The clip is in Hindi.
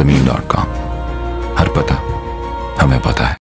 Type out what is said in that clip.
zameen.com। हर पता हमें पता है।